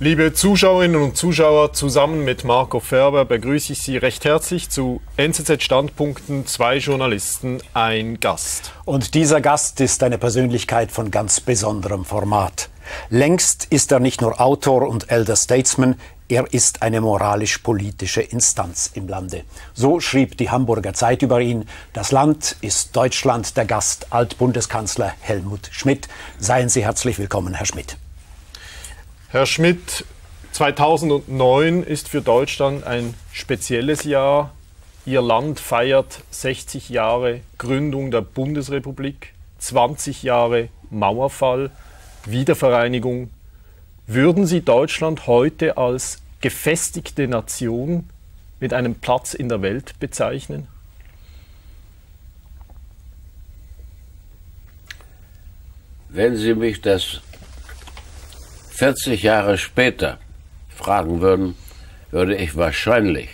Liebe Zuschauerinnen und Zuschauer, zusammen mit Marco Ferber begrüße ich Sie recht herzlich zu NZZ-Standpunkten, 2 Journalisten, ein Gast. Und dieser Gast ist eine Persönlichkeit von ganz besonderem Format. Längst ist er nicht nur Autor und Elder Statesman, er ist eine moralisch-politische Instanz im Lande. So schrieb die Hamburger Zeit über ihn. Das Land ist Deutschland, der Gast, Altbundeskanzler Helmut Schmidt. Seien Sie herzlich willkommen, Herr Schmidt. Herr Schmidt, 2009 ist für Deutschland ein spezielles Jahr. Ihr Land feiert 60 Jahre Gründung der Bundesrepublik, 20 Jahre Mauerfall, Wiedervereinigung. Würden Sie Deutschland heute als gefestigte Nation mit einem Platz in der Welt bezeichnen? Wenn Sie mich das 40 Jahre später fragen würden, würde ich wahrscheinlich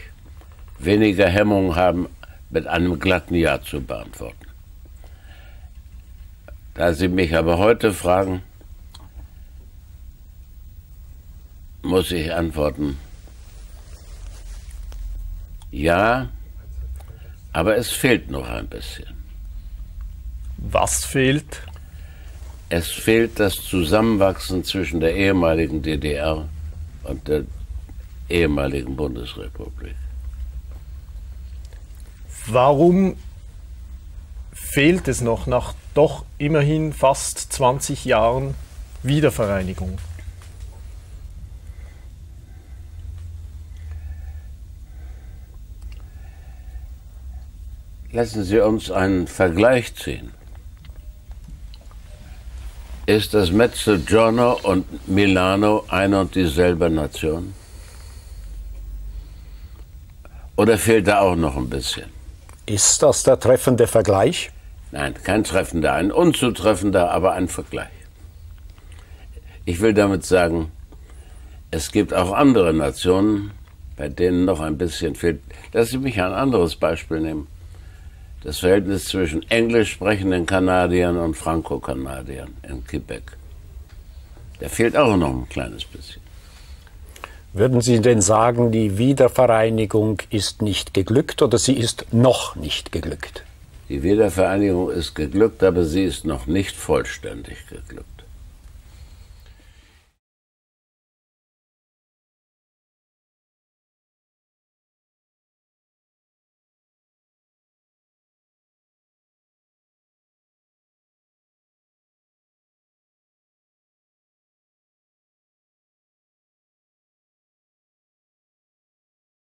weniger Hemmungen haben, mit einem glatten Ja zu beantworten. Da Sie mich aber heute fragen, muss ich antworten, ja, aber es fehlt noch ein bisschen. Was fehlt? Es fehlt das Zusammenwachsen zwischen der ehemaligen DDR und der ehemaligen Bundesrepublik. Warum fehlt es noch nach doch immerhin fast 20 Jahren Wiedervereinigung? Lassen Sie uns einen Vergleich ziehen. Ist das Mezzogiorno und Milano eine und dieselbe Nation? Oder fehlt da auch noch ein bisschen? Ist das der treffende Vergleich? Nein, kein treffender, ein unzutreffender, aber ein Vergleich. Ich will damit sagen, es gibt auch andere Nationen, bei denen noch ein bisschen fehlt. Lass ich mich ein anderes Beispiel nehmen. Das Verhältnis zwischen englisch sprechenden Kanadiern und Franco-Kanadiern in Quebec. Da fehlt auch noch ein kleines bisschen. Würden Sie denn sagen, die Wiedervereinigung ist nicht geglückt oder sie ist noch nicht geglückt? Die Wiedervereinigung ist geglückt, aber sie ist noch nicht vollständig geglückt.